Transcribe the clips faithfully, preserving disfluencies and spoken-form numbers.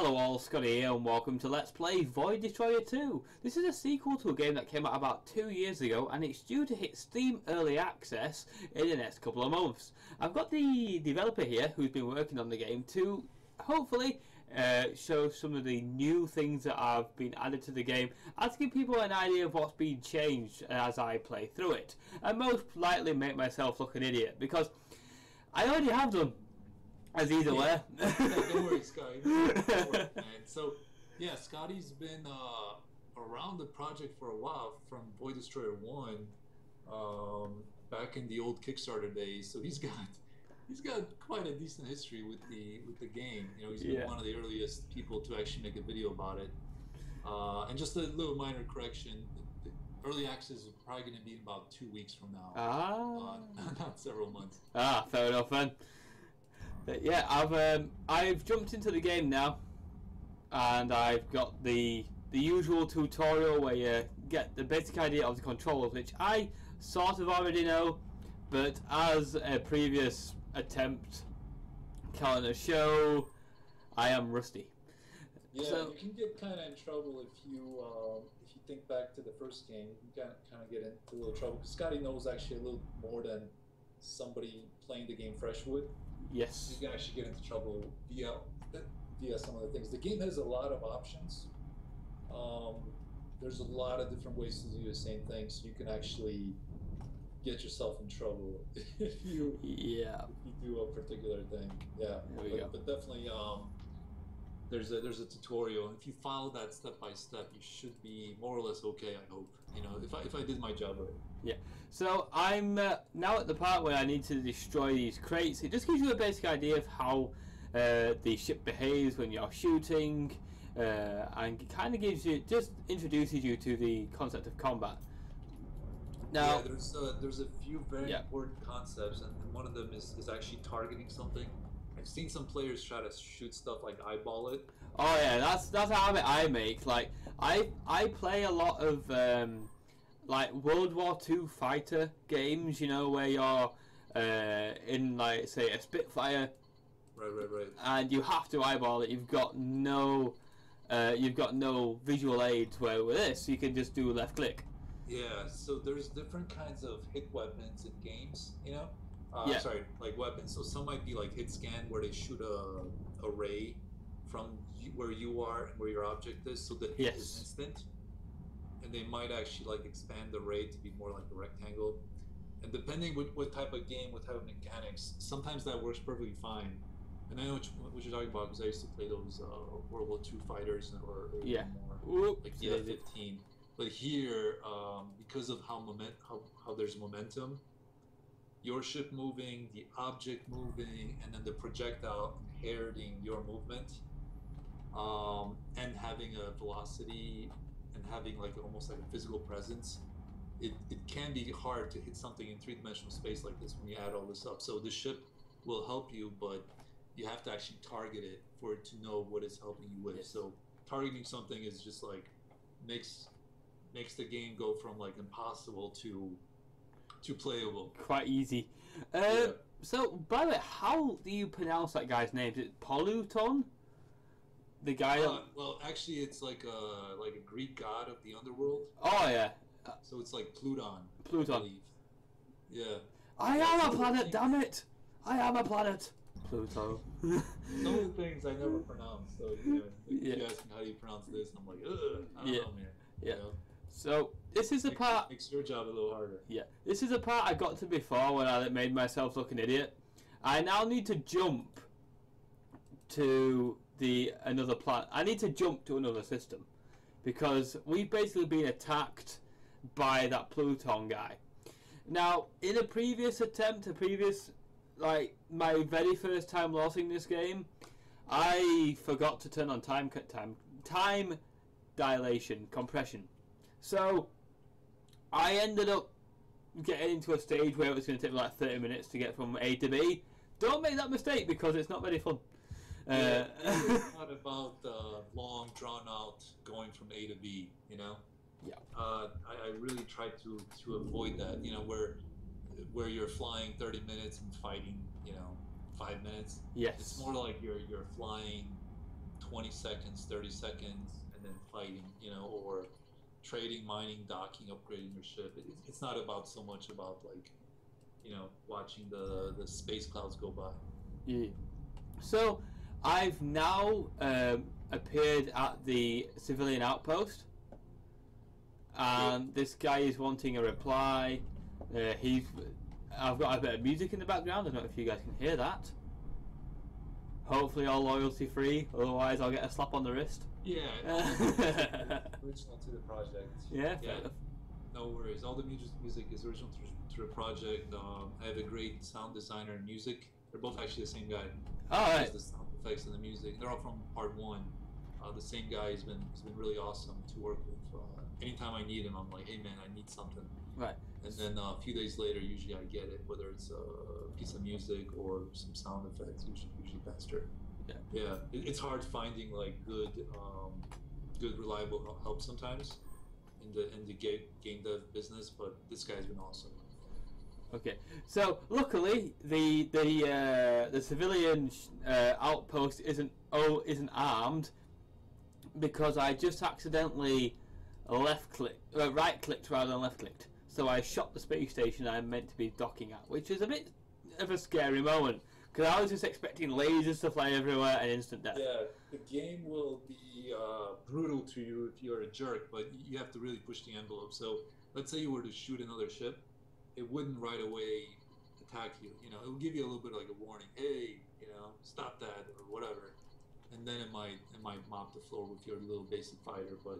Hello all, Scotty here and welcome to Let's Play Void Destroyer two. This is a sequel to a game that came out about two years ago and it's due to hit Steam Early Access in the next couple of months. I've got the developer here who's been working on the game to hopefully uh, show some of the new things that have been added to the game and to give people an idea of what's been changed as I play through it. And most likely make myself look an idiot because I already have done. As either way. Yeah. No, don't worry, Scotty. Don't worry, man. So, yeah, Scotty's been uh, around the project for a while from Void Destroyer one, um, back in the old Kickstarter days. So he's got he's got quite a decent history with the with the game. You know, he's been yeah. one of the earliest people to actually make a video about it. Uh, and just a little minor correction: the early access is probably going to be in about two weeks from now. Ah, uh, not several months. Ah, fair enough then. But yeah, I've um, I've jumped into the game now, and I've got the the usual tutorial where you get the basic idea of the controls, which I sort of already know, but as a previous attempt can a show, I am rusty. Yeah, so, you can get kind of in trouble if you um, if you think back to the first game. You can kind of get into a little trouble because Scotty knows actually a little more than somebody playing the game fresh would. Yes. You can actually get into trouble via via some of the things. The game has a lot of options. Um, there's a lot of different ways to do the same thing, so you can actually get yourself in trouble if you yeah if you do a particular thing. Yeah. There you go. But definitely, um, there's a there's a tutorial. If you follow that step by step, you should be more or less okay. I hope. You know, if I if I did my job right. Yeah, so I'm uh, now at the part where I need to destroy these crates. It just gives you a basic idea of how uh, the ship behaves when you're shooting, uh, and kind of gives you, just introduces you to the concept of combat. Now, yeah, there's uh, there's a few very yeah. important concepts, and one of them is, is actually targeting something. I've seen some players try to shoot stuff like eyeball it. Oh yeah, that's that's how I make. Like I I play a lot of. Um, Like World War Two fighter games, you know, where you're uh, in, like, say, a Spitfire, right, right, right, and you have to eyeball it. You've got no, uh, you've got no visual aids. Where with this, you can just do left click. Yeah. So there's different kinds of hit weapons in games, you know. Uh, yeah. Sorry, like weapons. So some might be like hit scan, where they shoot a, a ray from you, where you are and where your object is, so the hit yes. is instant. And they might actually like expand the ray to be more like a rectangle, and depending with what type of game, what type of mechanics, sometimes that works perfectly fine. And I know which, what you're talking about because I used to play those uh, World War Two fighters or, or yeah, more, like the F fifteen. But here, um, because of how moment how, how there's momentum, your ship moving, the object moving, and then the projectile inheriting your movement, um, and having a velocity. And having like almost like a physical presence, it, it can be hard to hit something in three-dimensional space like this when you add all this up. So the ship will help you, but you have to actually target it for it to know what it's helping you with. So targeting something is just like makes makes the game go from like impossible to to playable. Quite easy. Uh, yeah. So by the way, how do you pronounce that guy's name? Is it Pluton? The guy. Uh, well, actually, it's like a like a Greek god of the underworld. Oh yeah. So it's like Pluton. Pluton. Yeah. I am a planet. Damn it! I am a planet. Pluto. Some things I never pronounce. So you know, yeah. you ask me how do you pronounce this, and I'm like, ugh, I don't yeah. know, man. Yeah. You know? So this is the makes, part. Makes your job a little harder. Yeah. This is the part I got to before when I made myself look an idiot. I now need to jump to. The another planet. I need to jump to another system because we've basically been attacked by that Pluton guy. Now, in a previous attempt, a previous like my very first time launching this game, I forgot to turn on time time time dilation compression. So I ended up getting into a stage where it was going to take me like thirty minutes to get from A to B. Don't make that mistake because it's not very fun. Uh, it's not about uh, long, drawn out, going from A to B, you know? Yeah. Uh, I, I really tried to, to avoid that, you know, where where you're flying thirty minutes and fighting, you know, five minutes. Yes. It's more like you're, you're flying twenty seconds, thirty seconds, and then fighting, you know, or trading, mining, docking, upgrading your ship. It, it's not about so much about, like, you know, watching the, the space clouds go by. Yeah. So I've now um, appeared at the civilian outpost, and this guy is wanting a reply. Uh, he's, I've got a bit of music in the background. I don't know if you guys can hear that. Hopefully all loyalty free, otherwise I'll get a slap on the wrist. Yeah, original to the project. Yeah, fair enough. No worries. All the music is original to, to the project. Um, I have a great sound designer and music. They're both actually the same guy. All right. The sound effects and the music. They're all from part one. Uh, the same guy has been has been really awesome to work with. Uh, anytime I need him, I'm like, hey man, I need something. Right. And then uh, a few days later, usually I get it, whether it's a piece of music or some sound effects, usually, usually faster. Yeah. Yeah. It, it's hard finding like good, um, good reliable help sometimes in the in the game game dev business, but this guy's been awesome. Okay, so luckily the the uh, the civilian uh, outpost isn't oh isn't armed, because I just accidentally left click uh, right clicked rather than left clicked. So I shot the space station I meant to be docking at, which is a bit of a scary moment, because I was just expecting lasers to fly everywhere and instant death. Yeah, the game will be uh, brutal to you if you're a jerk, but you have to really push the envelope. So let's say you were to shoot another ship, it wouldn't right away attack you. You know, it would give you a little bit of like a warning, hey, you know, stop that or whatever. And then it might it might mop the floor with your little basic fighter. But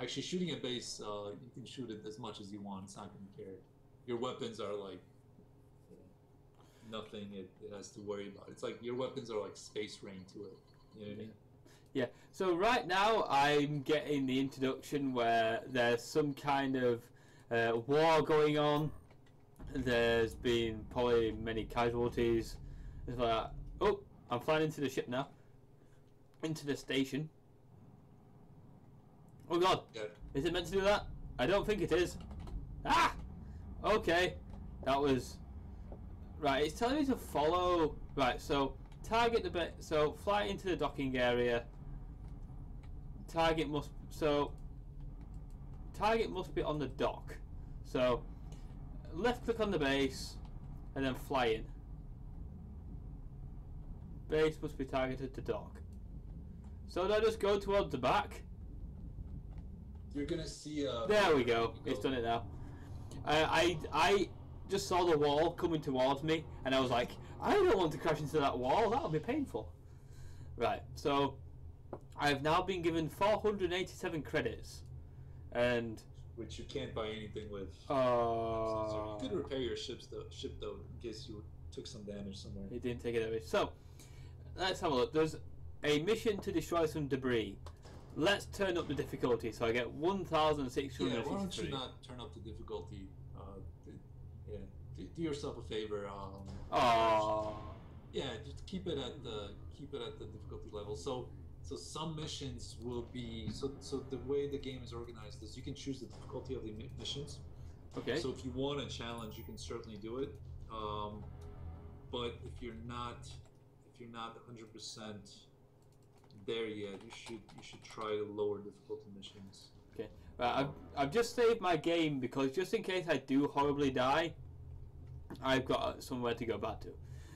actually, shooting a base, uh, you can shoot it as much as you want. It's not going to care. Your weapons are like nothing. It, it has to worry about. It's like your weapons are like space rain to it. You know what I mean? Yeah. So right now I'm getting the introduction where there's some kind of uh, war going on. There's been probably many casualties. It's like, oh, I'm flying into the ship now. Into the station. Oh god, yeah. Is it meant to do that? I don't think it is. Ah! Okay, that was... Right, it's telling me to follow... Right, so target the bit... So fly into the docking area. Target must... So... Target must be on the dock. So left click on the base and then fly in. Base must be targeted to dock. So now just go towards the back. You're gonna see a... There we go. go. It's done it now. Uh, I I just saw the wall coming towards me, and I was like, I don't want to crash into that wall. That'll be painful. Right. So I've now been given four hundred eighty-seven credits, and which you can't buy anything with. Oh. Uh, you could repair your ships though. Ship though, in case you took some damage somewhere. It didn't take any damage. So let's have a look. There's a mission to destroy some debris. Let's turn up the difficulty, so I get one thousand six hundred. Yeah, why don't you not turn up the difficulty? Uh, do, yeah, do, do yourself a favor. Um, yeah, just keep it at the keep it at the difficulty level. So, so some missions will be so. So the way the game is organized is you can choose the difficulty of the missions. Okay. So if you want a challenge, you can certainly do it. Um, but if you're not, if you're not one hundred percent. There yet, you should you should try to lower difficulty missions. Okay, right, I've, I've just saved my game, because just in case I do horribly die, I've got somewhere to go back to.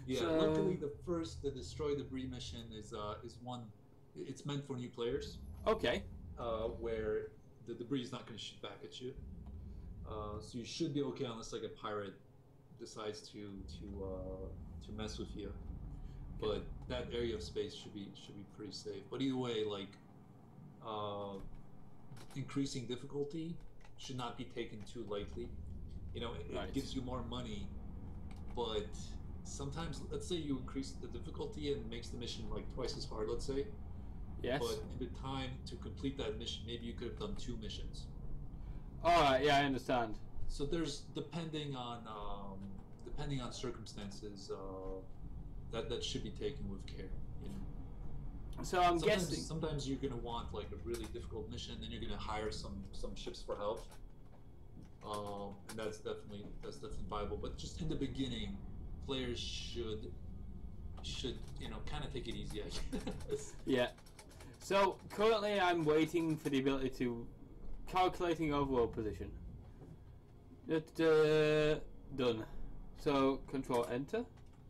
Yeah, so... luckily the first the destroy debris mission is uh is one it's meant for new players. Okay. Uh, where the debris is not going to shoot back at you, uh, so you should be okay unless like a pirate decides to to uh, to mess with you. But that area of space should be should be pretty safe. But either way, like uh, increasing difficulty should not be taken too lightly. You know, it, right. it gives you more money, but sometimes, let's say you increase the difficulty and it makes the mission like twice as hard. Let's say, yes. But in the time to complete that mission, maybe you could have done two missions. All right. Yeah, I understand. So there's depending on um, depending on circumstances. Uh, That, that should be taken with care. You know? So I'm sometimes, guessing... Sometimes you're going to want like a really difficult mission, then you're going to hire some, some ships for help. Uh, and that's definitely that's definitely viable. But just in the beginning, players should, should you know, kind of take it easy, I guess. Yeah. So currently I'm waiting for the ability to calculating overall position. Uh, done. So control enter.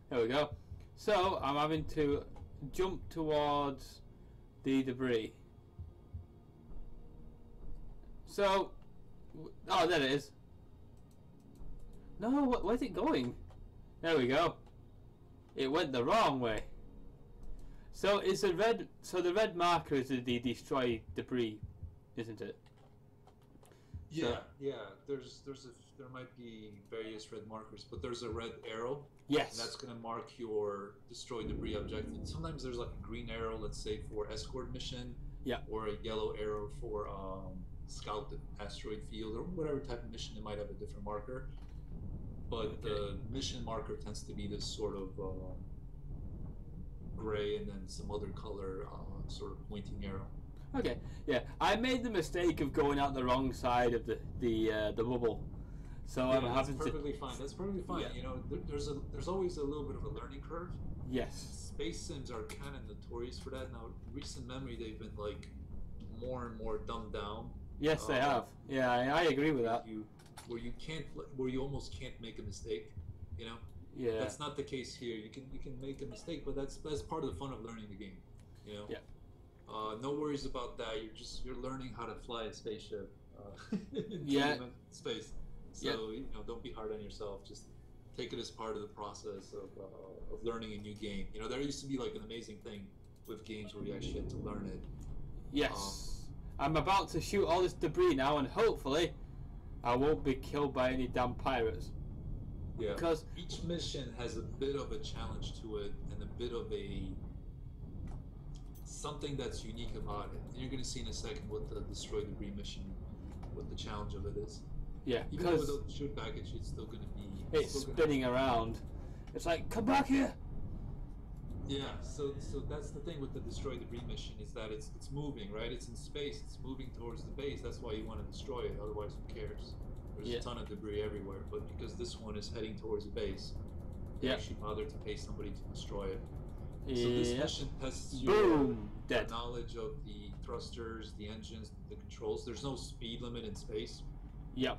There we go. So I'm having to jump towards the debris. So, oh, there it is. No, wh where's it going? There we go. It went the wrong way. So it's a red. So the red marker is the destroy debris, isn't it? Yeah, so, yeah. There's, there's, a, there might be various red markers, but there's a red arrow. Yes. And that's gonna mark your destroy debris objective. Sometimes there's like a green arrow, let's say for escort mission. Yeah. Or a yellow arrow for um, scout the asteroid field or whatever type of mission. It might have a different marker. But the mission marker tends to be this sort of uh, gray and then some other color uh, sort of pointing arrow. Okay, yeah. I made the mistake of going out the wrong side of the the, uh, the bubble. So yeah, I'm having to... That's perfectly fine. That's perfectly fine. Yeah. You know, there, there's, a, there's always a little bit of a learning curve. Yes. Space sims are kind of notorious for that. Now, in recent memory, they've been like more and more dumbed down. Yes, um, they have. Yeah, I, I agree with that. You, Where you can't, where you almost can't make a mistake, you know. Yeah. That's not the case here. You can, you can make a mistake, but that's that's part of the fun of learning the game, you know. Yeah. Uh, no worries about that. You're just you're learning how to fly a spaceship. Uh, yeah. Space. So yeah. You know, don't be hard on yourself. Just take it as part of the process of uh, of learning a new game. You know, there used to be like an amazing thing with games where you actually had to learn it. Yes. Um, I'm about to shoot all this debris now, and hopefully I won't be killed by any damn pirates. Yeah. Because each mission has a bit of a challenge to it and a bit of a something that's unique about it. And you're going to see in a second what the destroy debris mission, what the challenge of it is. Yeah. Even though without the shoot package, it's still going to be. It's spinning around. It's like, come back here. Yeah. So, so that's the thing with the destroy debris mission is that it's it's moving, right? It's in space. It's moving towards the base. That's why you want to destroy it. Otherwise, who cares? There's yeah. a ton of debris everywhere. But because this one is heading towards the base, you yeah. actually bother to pay somebody to destroy it. Yeah. So this mission tests your Dead. knowledge of the thrusters, the engines, the controls. There's no speed limit in space. Yep.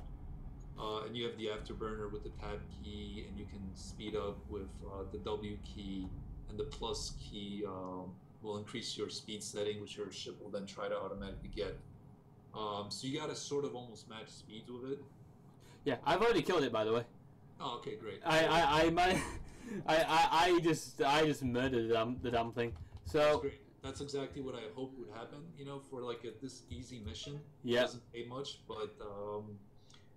Uh, and you have the afterburner with the tab key, and you can speed up with uh, the W key. And the plus key um, will increase your speed setting, which your ship will then try to automatically get. Um, so you gotta sort of almost match speeds with it. Yeah, I've already killed it, by the way. Oh, okay, great. I I I my, I, I I just I just murdered the damn, the damn thing. So that's great. That's exactly what I hoped would happen. You know, for like a, this easy mission, yeah, it doesn't pay much, but um,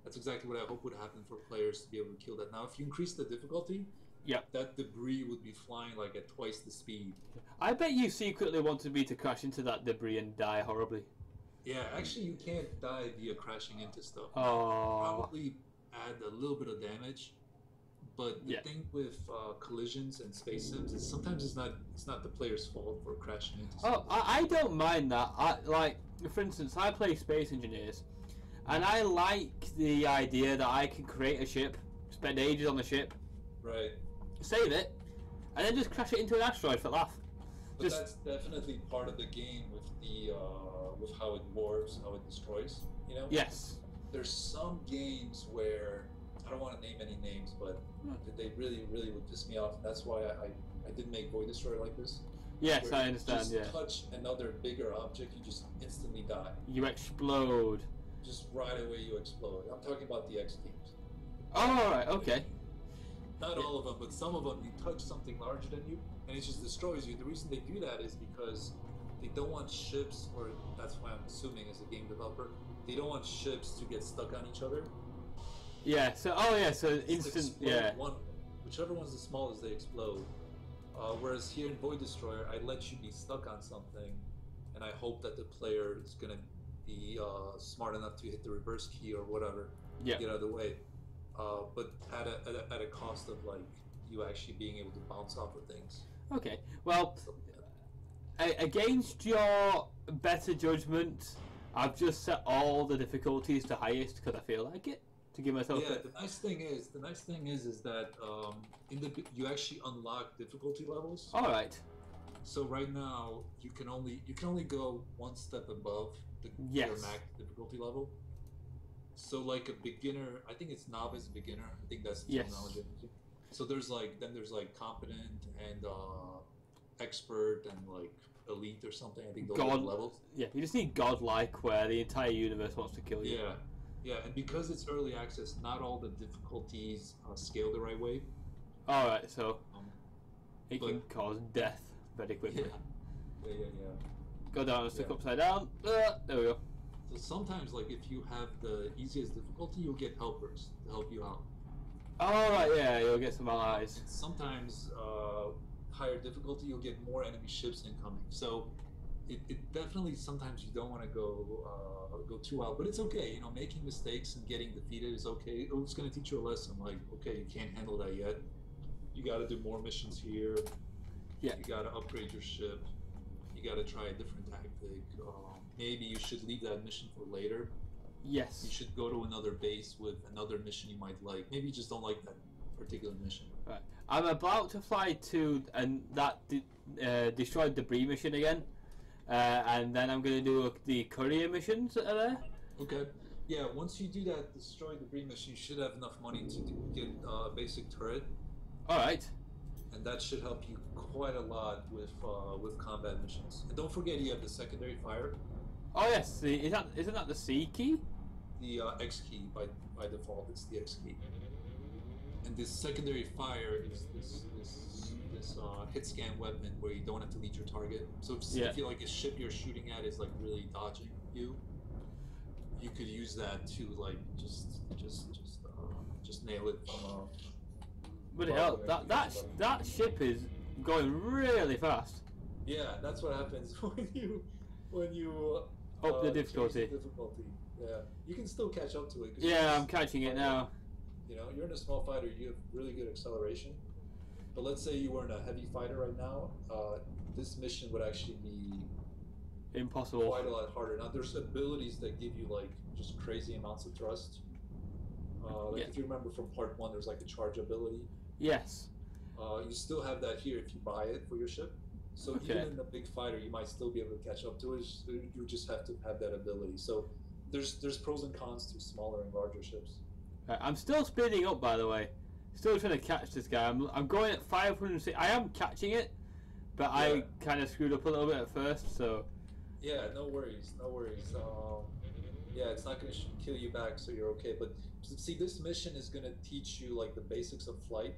that's exactly what I hope would happen for players to be able to kill that. Now, if you increase the difficulty. Yeah, that debris would be flying like at twice the speed. I bet you secretly wanted me to crash into that debris and die horribly. Yeah, actually you can't die via crashing into stuff. Oh. Probably add a little bit of damage, but the yeah. thing with uh, collisions and space sims is sometimes it's not it's not the player's fault for crashing into. Oh, I, I don't mind that. I like, for instance, I play Space Engineers, and I like the idea that I can create a ship, spend ages on the ship, right. Save it, and then just crash it into an asteroid for laugh. But just... that's definitely part of the game with the uh, with how it warps, how it destroys. You know. Yes. There's some games where I don't want to name any names, but they really, really would piss me off. And that's why I, I I didn't make Void Destroyer like this. Yes, I understand. Just yeah. touch another bigger object, you just instantly die. You explode. Just right away, you explode. I'm talking about the X games. Oh, all right. Okay. Not all of them, but some of them, you touch something larger than you, and it just destroys you. The reason they do that is because they don't want ships, or that's why I'm assuming as a game developer, they don't want ships to get stuck on each other. Yeah, so, oh yeah, so instant, yeah. One, whichever one's the smallest, they explode. Uh, whereas here in Void Destroyer, I let you be stuck on something, and I hope that the player is going to be uh, smart enough to hit the reverse key or whatever yeah. to get out of the way. Uh, but at a, at a at a cost of like you actually being able to bounce off of things. Okay, well, so, yeah. against your better judgment, I've just set all the difficulties to highest because I feel like it to give myself. Yeah, a... the nice thing is the nice thing is is that um, in the you actually unlock difficulty levels. All right. So right now you can only you can only go one step above the yes. your max difficulty level. So like a beginner, I think it's novice beginner. I think that's the yes. terminology. So there's like then there's like competent and uh, expert and like elite or something. I think those God, are the levels. Yeah, you just need godlike where the entire universe wants to kill you. Yeah, yeah, and because it's early access, not all the difficulties are scaled the right way. All right, so um, it but, can cause death very quickly. Yeah, yeah, yeah. yeah. Go down, stick yeah. upside down. Uh, there we go. So sometimes, like if you have the easiest difficulty, you'll get helpers to help you out. Oh, right, yeah, you'll get some allies. Sometimes, uh, higher difficulty, you'll get more enemy ships incoming. So, it, it definitely, sometimes you don't want to go uh, go too out, but it's okay. You know, making mistakes and getting defeated is okay. It's going to teach you a lesson. Like, okay, you can't handle that yet. You got to do more missions here. Yeah. You got to upgrade your ship. You got to try a different tactic. Um, maybe you should leave that mission for later. Yes. You should go to another base with another mission you might like. Maybe you just don't like that particular mission. Right. I'm about to fly to and that de uh, destroyed debris mission again, uh, and then I'm going to do the courier missions that are there. Okay. Yeah. Once you do that destroyed debris mission, you should have enough money to do, get a uh, basic turret. All right. And that should help you quite a lot with uh, with combat missions. And don't forget, you have the secondary fire. Oh yes, the, is that isn't that the C key? The uh, X key by by default. It's the X key. And this secondary fire is this this this uh, hit scan weapon where you don't have to lead your target. So if yeah. you feel like a ship you're shooting at is like really dodging you, you could use that to like just just just uh, just nail it. From, uh, but hell, that that sh that ship is going really fast. Yeah, that's what happens when you when you. Uh, Up uh, the difficulty. difficulty. Yeah, you can still catch up to it. Yeah, I'm catching fighter. it now. You know, you're in a small fighter. You have really good acceleration. But let's say you were in a heavy fighter right now. Uh, this mission would actually be impossible. Quite a lot harder. Now, there's abilities that give you like just crazy amounts of thrust. Uh, like yeah. if you remember from part one, there's like a charge ability. Yes. Uh, you still have that here if you buy it for your ship. So okay. even in a big fighter, you might still be able to catch up to it. You just have to have that ability. So there's there's pros and cons to smaller and larger ships. Right, I'm still speeding up, by the way. Still trying to catch this guy. I'm I'm going at five hundred. I am catching it, but yeah. I kind of screwed up a little bit at first. So yeah, no worries, no worries. Um, yeah, it's not going to kill you back, so you're okay. But see, this mission is going to teach you like the basics of flight.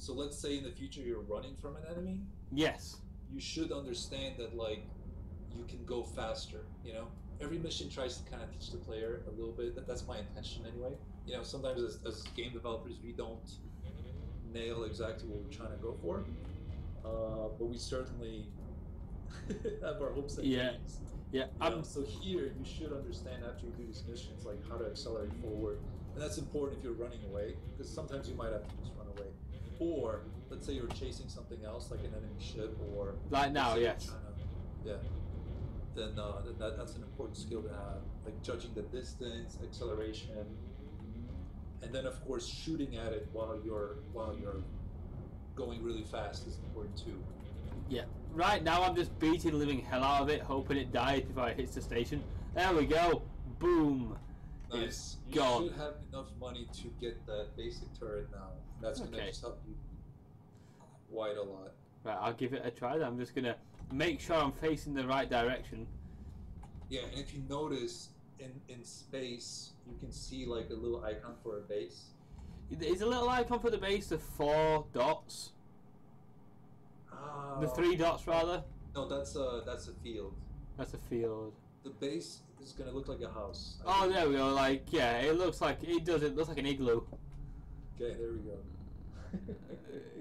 So let's say in the future you're running from an enemy. Yes. You should understand that like you can go faster, you know? Every mission tries to kind of teach the player a little bit. That that's my intention anyway. You know, sometimes as, as game developers we don't nail exactly what we're trying to go for. Uh, but we certainly have our hopes and yeah. dreams. Yeah. Um, so here you should understand after you do these missions like how to accelerate forward. And that's important if you're running away, because sometimes you might have to just run away. Or let's say you're chasing something else, like an enemy ship, or like now, yes, China, yeah. Then uh, that, that's an important skill to have, like judging the distance, acceleration, and then of course shooting at it while you're while you're going really fast is important too. Yeah. Right now I'm just beating the living hell out of it, hoping it dies before it hits the station. There we go. Boom. Nice. It's you gone. You should have enough money to get that basic turret now. That's okay. Going to just help you quite a lot. Right, I'll give it a try. I'm just going to make sure I'm facing the right direction. Yeah, and if you notice, in, in space, you can see like a little icon for a base. Is a little icon for the base the four dots? Uh, the three dots, rather? No, that's a, that's a field. That's a field. The base is going to look like a house. I oh, think. There we go. Like, yeah, it looks like, it does, it looks like an igloo. Okay, there we go.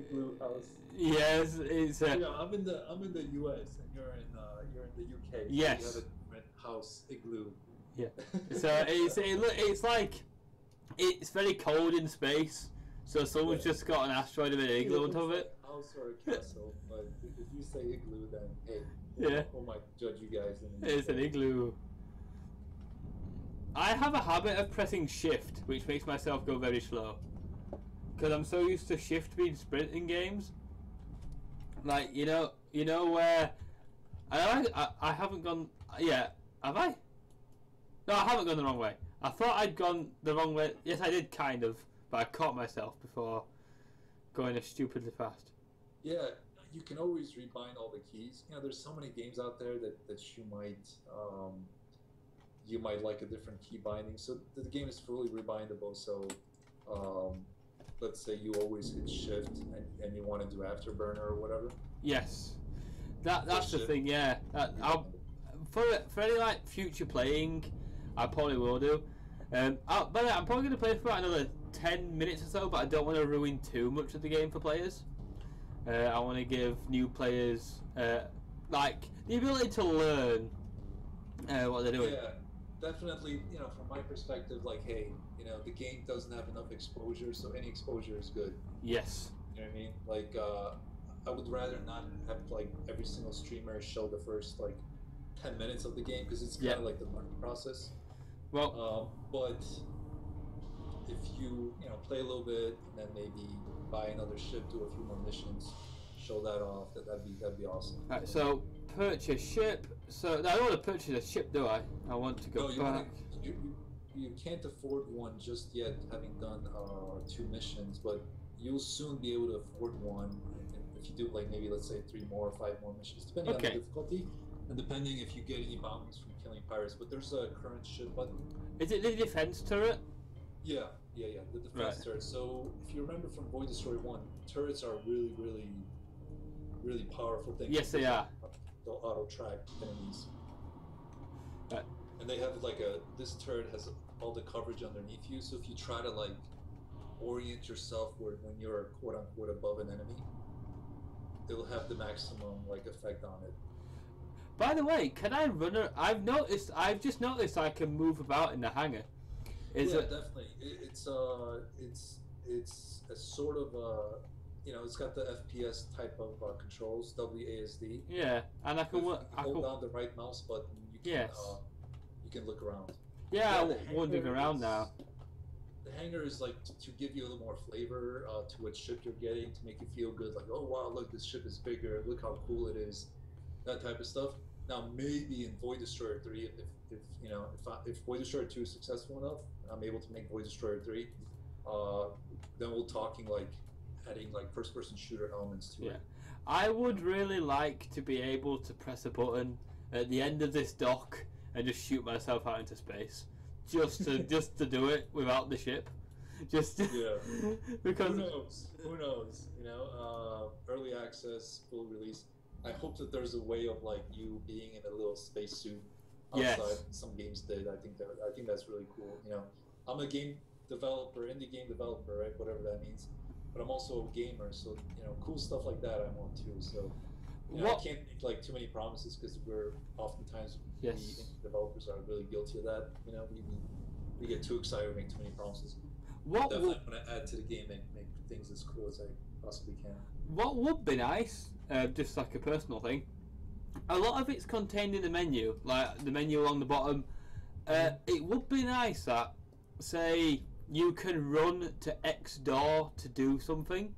Igloo house. Yes, it's. Uh, you know, I'm in the I'm in the U S and you're in uh, you're in the U K. Yes. So you have a different house igloo. Yeah. So it's it, it's like it's very cold in space. So someone's yeah. just got an asteroid with an igloo on top of it. Like house or a castle, but if you say igloo, then hey, yeah. Know, oh my, judge you guys. It's an igloo. I have a habit of pressing shift, which makes myself go very slow. Because I'm so used to shift being sprint in games. Like, you know, you know where... I, I, I haven't gone... Yeah, have I? No, I haven't gone the wrong way. I thought I'd gone the wrong way. Yes, I did, kind of. But I caught myself before going stupidly fast. Yeah, you can always rebind all the keys. You know, there's so many games out there that, that you might... Um, you might like a different key binding. So the game is fully rebindable. So um, let's say you always hit shift and, and you want to do afterburner or whatever. Yes, that that's the thing. Yeah, that, I'll, for for any like future playing, I probably will do. Um, I'll, but I'm probably going to play for about another ten minutes or so. But I don't want to ruin too much of the game for players. Uh, I want to give new players uh, like the ability to learn uh, what they're doing. Yeah. Definitely, you know, from my perspective, like, hey, you know, the game doesn't have enough exposure, so any exposure is good. Yes. You know what I mean? Like, uh, I would rather not have, like, every single streamer show the first, like, ten minutes of the game, because it's kind of, yeah, like, the learning process. Well... Uh, but if you, you know, play a little bit, and then maybe buy another ship, do a few more missions, show that off, that, that'd, be, that'd be awesome. All right, so... Purchase ship. So no, I don't want to purchase a ship, do I? I want to go no, you back. Wanna, you, you can't afford one just yet, having done uh, two missions, but you'll soon be able to afford one if you do, like, maybe let's say three more or five more missions, depending okay. on the difficulty and depending if you get any bounties from killing pirates. But there's a current ship button. Is it the defense turret? Yeah, yeah, yeah, the defense right. turret. So if you remember from Void Destroyer one, turrets are really, really, really powerful things. Yes, they are. They'll auto-track enemies. Right. And they have like a, this turret has all the coverage underneath you, so if you try to like orient yourself where, when you're quote-unquote above an enemy, it'll have the maximum like effect on it. By the way, can I run a, I've noticed, I've just noticed I can move about in the hangar. Is yeah, it... definitely. It, it's, uh, it's, it's a sort of a, you know, it's got the F P S type of uh, controls, W A S D. Yeah, and I can, you can hold can... down the right mouse button. You can, yes. Uh, you can look around. Yeah, yeah, I'm wandering around is, now. The hangar is like to, to give you a little more flavor uh, to what ship you're getting, to make you feel good. Like, oh wow, look, this ship is bigger. Look how cool it is. That type of stuff. Now maybe in Void Destroyer three, if, if you know, if I, if Void Destroyer two is successful enough, I'm able to make Void Destroyer three. Uh, then we're talking like. Adding like first-person shooter elements to yeah. it. I would really like to be able to press a button at the end of this dock and just shoot myself out into space, just to just to do it without the ship. Just yeah. Because who knows? Who knows? You know, uh, early access, full release. I hope that there's a way of like you being in a little spacesuit outside. Yes. Some games did. I think that I think that's really cool. You know, I'm a game developer, indie game developer, right? Whatever that means. But I'm also a gamer, so you know, cool stuff like that I want too. So you know, I can't make like too many promises because we're oftentimes yes. we developers are really guilty of that. You know, we we get too excited, we make too many promises. What I'm going to add to the game and make things as cool as I possibly can. What would be nice, uh, just like a personal thing. A lot of it's contained in the menu, like the menu along the bottom. Uh, it would be nice that say. You can run to X door to do something.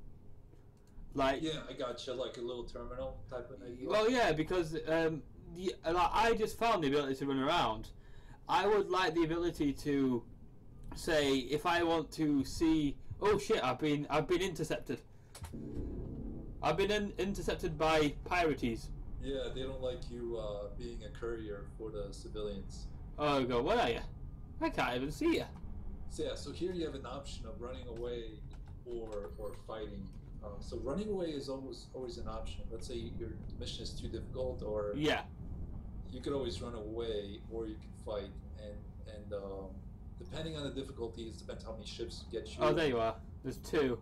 Like yeah, I gotcha. Like a little terminal type of idea. Well, yeah, because um, the, like, I just found the ability to run around. I would like the ability to say if I want to see. Oh shit! I've been I've been intercepted. I've been in, intercepted by pirates. Yeah, they don't like you uh, being a courier for the civilians. Oh god, what are you? I can't even see you. So yeah, so here you have an option of running away or or fighting. Um, so running away is almost always an option. Let's say your mission is too difficult, or yeah, you could always run away or you can fight. And and um, depending on the difficulty, it depends how many ships get you. Oh, there you are. There's two.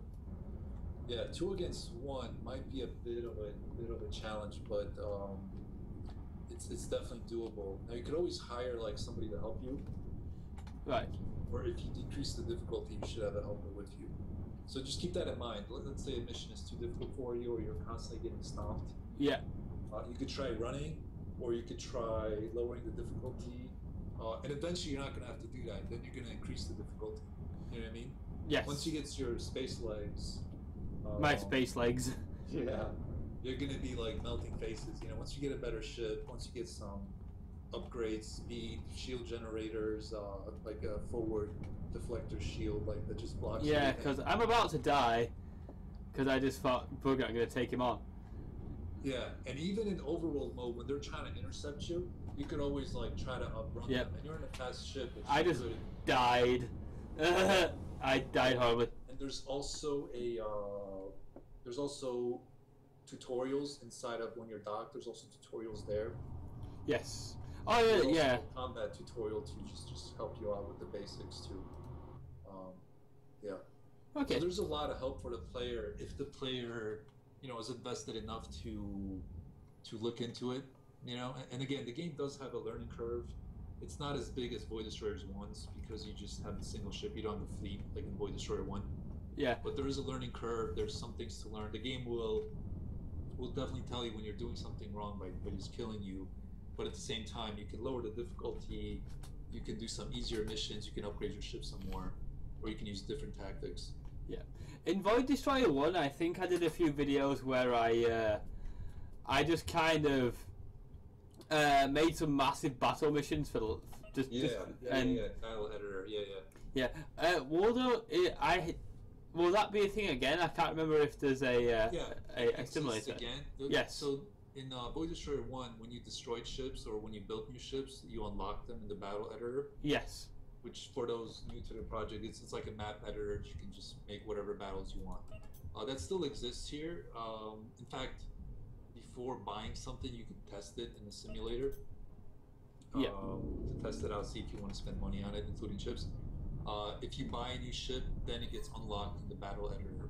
Yeah, two against one might be a bit of a bit of a challenge, but um, it's it's definitely doable. Now you could always hire like somebody to help you. Right. Or if you decrease the difficulty, you should have a helper with you. So just keep that in mind. Let's say a mission is too difficult for you, or you're constantly getting stomped. Yeah. Uh, you could try running, or you could try lowering the difficulty. Uh, and eventually, you're not going to have to do that. Then you're going to increase the difficulty. You know what I mean? Yes. Once you get your space legs. Uh, My space legs. Yeah. you're going to be like melting faces. You know, once you get a better ship, once you get some upgrades, speed, shield generators, uh, like a forward deflector shield, like that just blocks. Yeah, because I'm about to die, because I just thought, bugger, I'm going to take him on. Yeah, and even in overworld mode, when they're trying to intercept you, you could always like try to outrun yep. them. And you're in a fast ship. I just good. died. I died horribly. And there's also a uh, there's also tutorials inside of when you're docked. There's also tutorials there. Yes. Oh yeah, yeah. Combat tutorial to just just help you out with the basics too. Um, yeah. Okay. So there's a lot of help for the player if the player, you know, is invested enough to to look into it. You know, and again, the game does have a learning curve. It's not as big as Void Destroyer's one's because you just have a single ship. You don't have a fleet like in Void Destroyer one. Yeah. But there is a learning curve. There's some things to learn. The game will will definitely tell you when you're doing something wrong, right? But it's killing you. But at the same time, you can lower the difficulty. You can do some easier missions. You can upgrade your ship some more, or you can use different tactics. Yeah. In Void Destroyer one, I think I did a few videos where I uh, I just kind of Uh, made some massive battle missions for just, yeah, just yeah, and yeah, title editor, yeah, yeah, yeah. Uh, Waldo, I will that be a thing again? I can't remember if there's a uh, yeah, a, a simulator again. Yes. So in uh, Void Destroyer one, when you destroyed ships or when you built new ships, you unlock them in the battle editor. Yes. Which for those new to the project, it's it's like a map editor. You can just make whatever battles you want. Uh, that still exists here. Um, in fact, before buying something, you can test it in the simulator. Yeah. Um, to test it out, see if you want to spend money on it, including ships. Uh, if you buy a new ship, then it gets unlocked in the battle editor.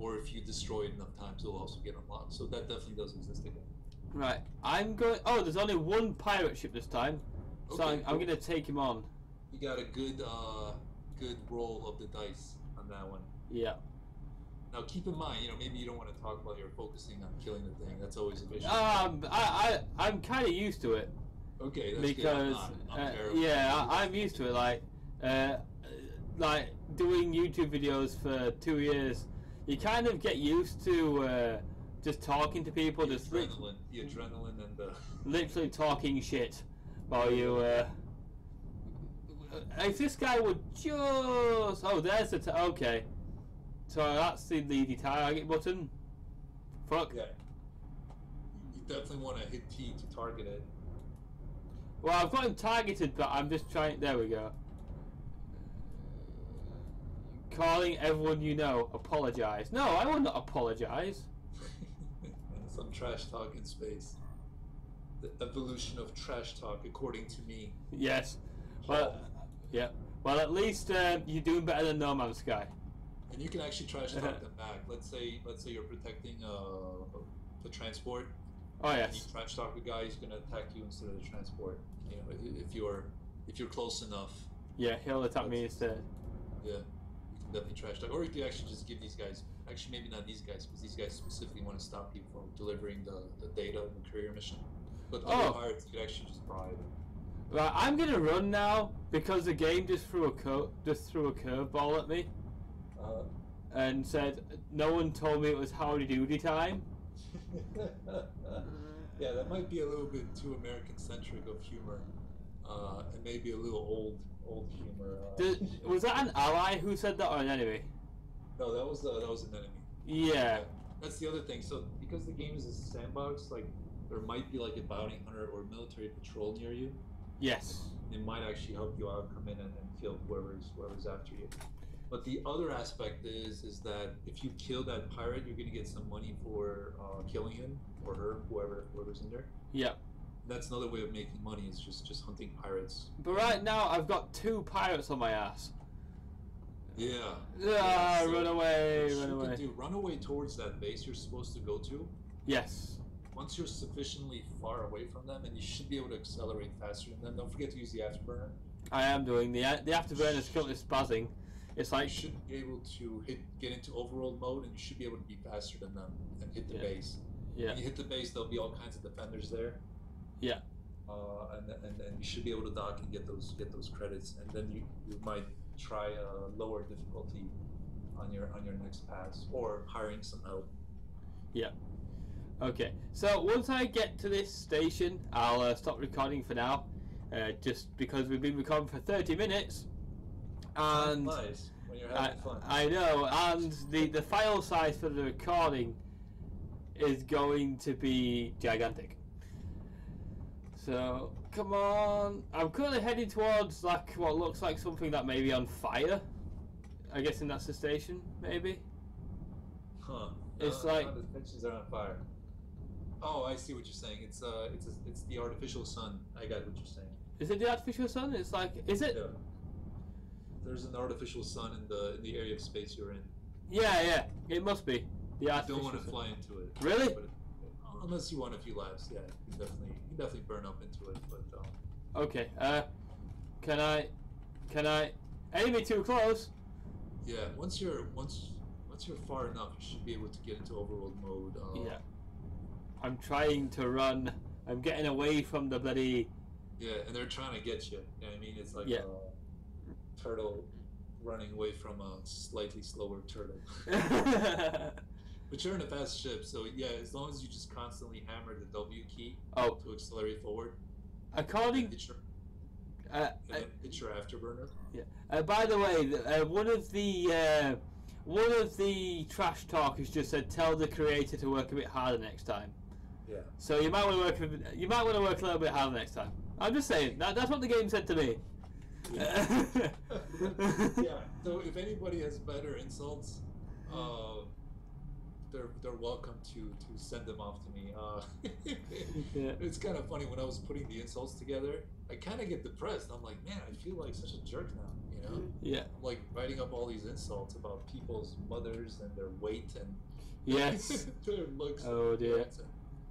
Or if you destroy it enough times, it'll also get unlocked. So that definitely does exist again. Right. I'm going. Oh, there's only one pirate ship this time, okay, so I'm, cool. I'm going to take him on. You got a good, uh, good roll of the dice on that one. Yeah. Now keep in mind, you know, maybe you don't want to talk while you're focusing on killing the thing. That's always a vision. Um, I, I, I'm kind of used to it. Okay, that's because good. I'm, I'm uh, yeah, I, I'm used to it. Like, uh, like doing YouTube videos for two years, you kind of get used to uh, just talking to people. The just adrenaline, the adrenaline, and the literally talking shit while you. Uh, if this guy would just, oh, there's the t okay. So that's the, the target button. Fuck. Yeah. You definitely want to hit T to target it. Well, I've got him targeted, but I'm just trying. There we go. Calling everyone you know. Apologize. No, I will not apologize. Some trash talk in space. The evolution of trash talk, according to me. Yes. Well, yeah. Well, at least uh, you're doing better than No Man's Sky. And you can actually trash talk them back. Let's say, let's say you're protecting uh, the transport. Oh yes. And you trash talk the guy, he's gonna attack you instead of the transport. You know, if you're if you're close enough. Yeah, he'll attack me instead. Yeah, you can definitely trash talk. Or you could actually just give these guys. Actually, maybe not these guys, because these guys specifically want to stop you from delivering the, the data in the courier mission. But other pirates, you could actually just bribe. Right, I'm gonna run now because the game just threw a co just threw a curveball at me. Uh, and said, no one told me it was howdy doody time. Yeah, that might be a little bit too American-centric of humor, uh, and maybe a little old, old humor. Uh, Did, was that an ally who said that, or an enemy? No, that was uh, that was an enemy. Yeah. yeah, that's the other thing. So because the game is a sandbox, like there might be like a bounty hunter or military patrol near you. Yes. It might actually help you out, come in and, and kill whoever's whoever's after you. But the other aspect is is that if you kill that pirate, you're gonna get some money for uh, killing him or her, whoever whoever's in there. Yeah, that's another way of making money. Is just just hunting pirates. But right now, I've got two pirates on my ass. Yeah. Ah, yeah, so run away, run away. Do, run away towards that base you're supposed to go to. Yes. Once you're sufficiently far away from them, and you should be able to accelerate faster than them. Don't forget to use the afterburner. I am doing the the afterburner is currently spazzing. It's like you should be able to hit, get into overworld mode, and you should be able to be faster than them and hit the yeah. base. Yeah. When you hit the base, there'll be all kinds of defenders there. Yeah. Uh, and and and you should be able to dock and get those get those credits, and then you, you might try a lower difficulty on your on your next pass, or hiring some help. Yeah. Okay, so once I get to this station, I'll uh, stop recording for now, uh, just because we've been recording for thirty minutes. And nice, when you're having I, fun. I know, and the, the file size for the recording is going to be gigantic. So, come on. I'm currently heading towards like what looks like something that may be on fire. I guess in that's the station, maybe. Huh. It's uh, like the stations are on fire. Oh, I see what you're saying. It's uh, it's a, it's the artificial sun. I got what you're saying. Is it the artificial sun? It's like, is it? Yeah. There's an artificial sun in the in the area of space you're in. Yeah, yeah. It must be the artificial. You don't want to fly sun. into it. Really? But it, unless you want a few lives, yeah, you definitely you definitely burn up into it. But um, okay, uh, can I, can I aim it too close? Yeah, once you're once once you're far enough, you should be able to get into overworld mode. Uh, yeah, I'm trying to run. I'm getting away from the bloody. Yeah, and they're trying to get you. You know what I mean, it's like yeah. a turtle running away from a slightly slower turtle. But you're in a fast ship, so yeah, as long as you just constantly hammer the W key oh. to accelerate forward. According... Hit your, uh, uh, hit your afterburner. Yeah. Uh, by the way, uh, one of the uh, one of the trash talkers just said, tell the creator to work a bit harder next time. Yeah. So you might want to work. You might want to work a little bit harder next time. I'm just saying that, that's what the game said to me. Yeah. Yeah. So if anybody has better insults. Uh, They're, they're welcome to, to send them off to me. Uh, yeah. It's kind of funny, when I was putting the insults together, I kind of get depressed. I'm like, man, I feel like such a jerk now, you know? Yeah. I'm like writing up all these insults about people's mothers and their weight and yes. their looks oh, dear. And,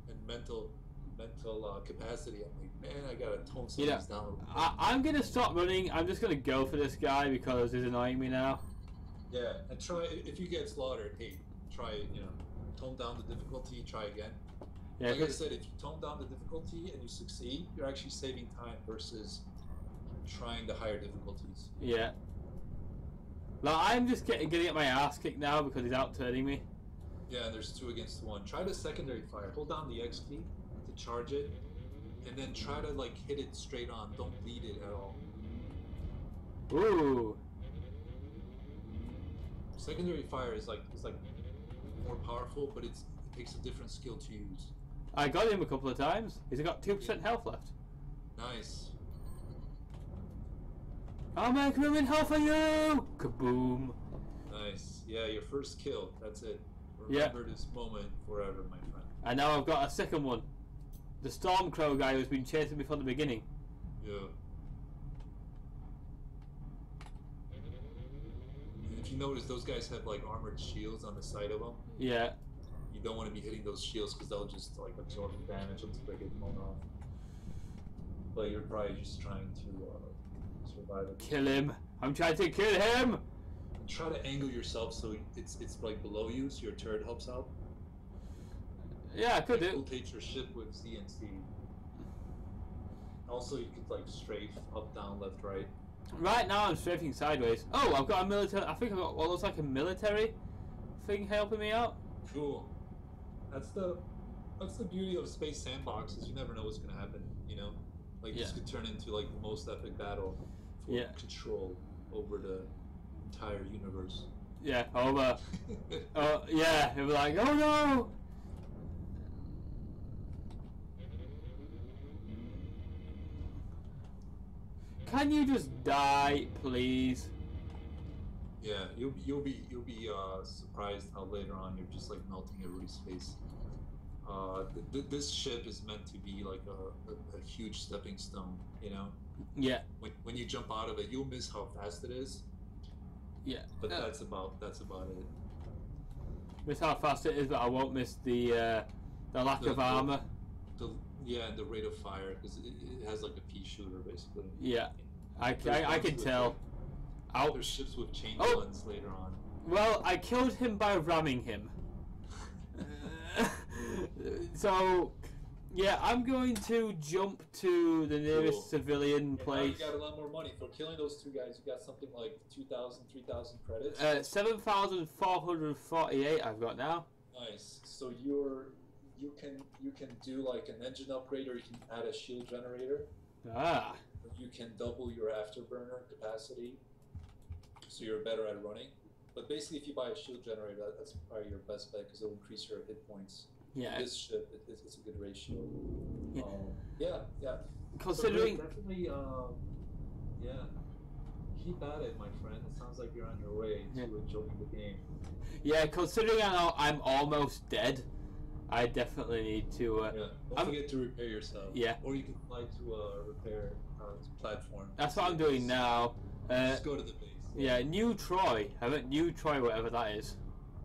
and mental mental uh, capacity. I'm like, man, I gotta tone some yeah. of these down. I, I'm gonna stop running. I'm just gonna go for this guy because he's annoying me now. Yeah, and try, if you get slaughtered, hey, try, you know, tone down the difficulty, try again. Yeah, like I said, if you tone down the difficulty and you succeed, you're actually saving time versus trying the higher difficulties. Yeah. Now, I'm just getting, getting at my ass kicked now because he's outturning me. Yeah, there's two against one. Try the secondary fire. Hold down the X key to charge it, and then try to, like, hit it straight on. Don't bleed it at all. Ooh. Secondary fire is like, it's like... more powerful, but it's, it takes a different skill to use. I got him a couple of times. He's got two percent yeah. health left. Nice. I'll make room in half for you! Kaboom. Nice. Yeah, your first kill. That's it. Remember yeah. this moment forever, my friend. And now I've got a second one. The Stormcrow guy who's been chasing me from the beginning. Yeah. If you notice, those guys have like armored shields on the side of them. Yeah. You don't want to be hitting those shields because they'll just like absorb the damage until they get blown off. But you're probably just trying to uh, survive it. Kill him! I'm trying to kill him! Try to angle yourself so it's it's like below you, so your turret helps out. Yeah, I could do. Rotate your ship with Z N C. Also, you could like strafe up, down, left, right. Right now I'm strafing sideways. Oh, I've got a military. I think I've got what looks like a military thing helping me out. Cool. That's the that's the beauty of space sandbox, is you never know what's gonna happen. You know, like yeah. this could turn into like the most epic battle for yeah. control over the entire universe. Yeah. Over. Oh yeah. It was like, oh no. Can you just die, please? Yeah, you'll you'll be you'll be uh, surprised how later on you're just like melting everybody's face. Uh, th th this ship is meant to be like a, a, a huge stepping stone, you know. Yeah. When when you jump out of it, you'll miss how fast it is. Yeah. But uh, that's about that's about it. Miss how fast it is, but I won't miss the uh, the lack the, of armor. The, the, Yeah, and the rate of fire, because it, it has like a pea shooter basically. Yeah, I, I, I can tell. Like, there's ships with chain oh. guns later on. Well, I killed him by ramming him. So, yeah, I'm going to jump to the nearest cool. civilian and place. Now you got a lot more money for killing those two guys. You got something like two thousand, three thousand credits. Uh, seven thousand four hundred forty-eight I've got now. Nice. So you're. you can you can do like an engine upgrade, or you can add a shield generator. Ah. You can double your afterburner capacity, so you're better at running. But basically, if you buy a shield generator, that, that's probably your best bet because it'll increase your hit points. Yeah. This ship, it, it's, it's a good ratio. Yeah. Um, yeah, yeah. Considering. So definitely, um, yeah. Keep at it, my friend. It sounds like you're on your way to yeah. enjoying the game. Yeah, considering how I'm almost dead, I definitely need to. Uh, yeah. Don't I'm, forget to repair yourself. Yeah. Or you can fly to a repair uh, platform. That's what I'm doing now. Uh, just go to the base. Yeah, New Troy. I meant New Troy, whatever that is.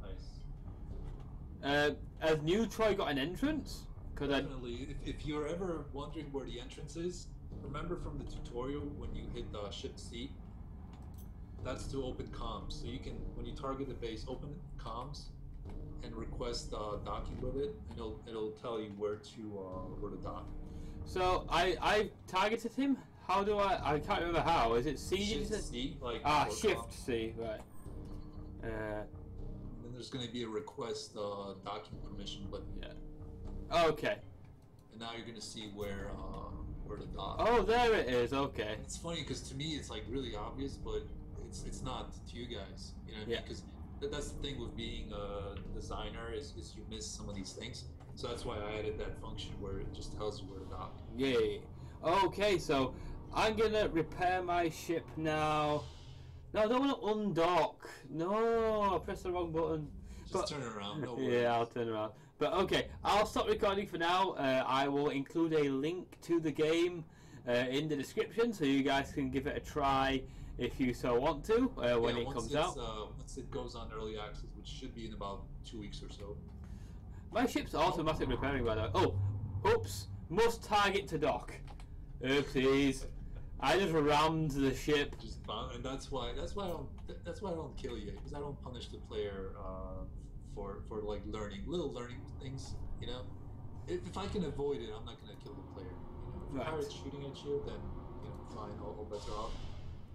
Nice. Uh, has New Troy got an entrance? Could definitely. I... If, if you're ever wondering where the entrance is, remember from the tutorial when you hit the ship C, that's to open comms. So you can, when you target the base, open comms and request uh, docking with it, and it'll it'll tell you where to uh, where to dock. So I I targeted him. How do I? I can't remember how. Is it C? Shift it? C. Like ah, shift comms. C. Right. Uh, and then there's going to be a request uh, docking permission button. Yeah. Okay. And now you're going to see where uh, where to dock. Oh, there it is. Okay. It's funny because to me it's like really obvious, but it's it's not to you guys. You know, because. Yeah. That's the thing with being a designer is, is you miss some of these things. So that's why I added that function where it just tells you where to dock. Yay. Okay, so I'm going to repair my ship now. No, I don't want to undock. No, I pressed the wrong button. Just but, turn around. No worries. Yeah, I'll turn around. But okay, I'll stop recording for now. Uh, I will include a link to the game uh, in the description so you guys can give it a try. If you so want to, uh, when yeah, it comes out. Uh, once it goes on early access, which should be in about two weeks or so. My ship's automatic oh. repairing by the way. Oh, oops, must target to dock. Oopsies. I just rammed the ship. Just, and that's why that's why I don't that's why I don't kill you, because I don't punish the player uh, for for like learning little learning things. You know, if, if I can avoid it, I'm not gonna kill the player. You know, if right. you're shooting at you, then you know, fine, all, all bets are off.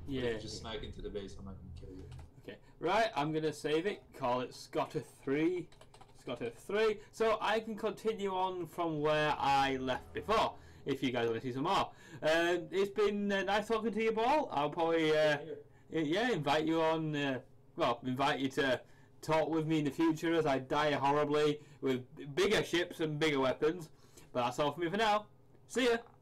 Yeah. Just smack into the base, I'm not going to kill you. Okay. Right, I'm going to save it, call it Scotter three. Scotter three. So I can continue on from where I left before, if you guys want to see some more. Uh, it's been uh, nice talking to you, Paul. I'll probably uh, yeah, invite you on, uh, well, invite you to talk with me in the future as I die horribly with bigger ships and bigger weapons. But that's all for me for now. See ya.